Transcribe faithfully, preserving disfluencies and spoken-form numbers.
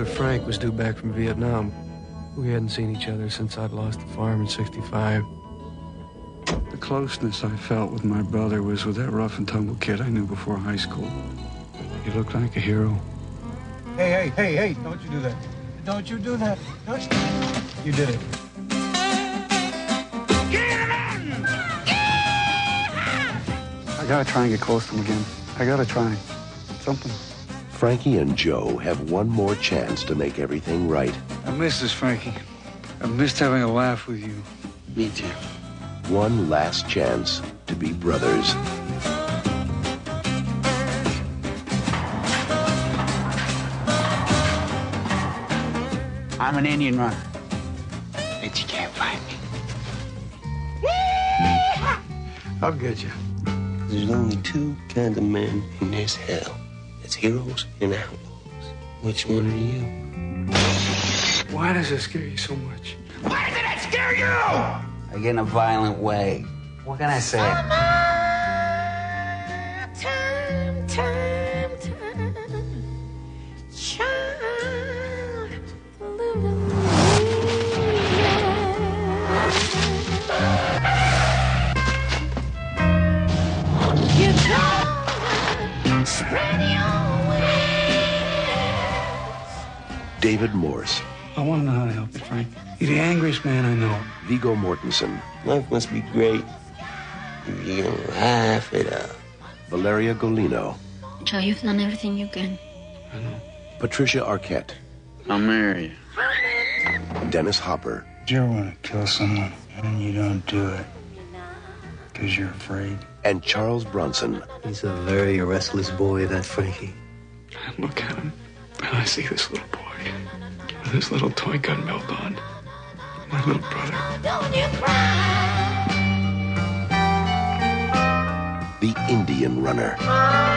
brother Frank was due back from Vietnam. We hadn't seen each other since I'd lost the farm in sixty-five. The closeness I felt with my brother was with that rough-and-tumble kid I knew before high school. He looked like a hero. Hey, hey, hey, hey, don't you do that. Don't you do that. Don't you. You did it. Get him! I gotta try and get close to him again. I gotta try. Something. Frankie and Joe have one more chance to make everything right. I miss this, Frankie. I missed having a laugh with you. Me too. One last chance to be brothers. I'm an Indian runner. Bet you can't find me. I'll get you. There's only two kind of men in this hell. It's heroes and outlaws. Which one are you? Why does it scare you so much? Why did it scare you? I get in a violent way. What can I say? Summer, time, time, time. Child, hallelujah. You don't spread your wings. David Morse. I want to know how to help you, Frank. You're the angriest man I know. Viggo Mortensen. Life must be great if you don't laugh it up. Valeria Golino. Joe, you've done everything you can. I know. Patricia Arquette. I'll marry you. Dennis Hopper. Do you ever want to kill someone and you don't do it because you're afraid? And Charles Bronson. He's a very restless boy, that Frankie. I look at him and I see this little boy. This little toy gun melt on. My little brother. Don't you cry. The Indian Runner.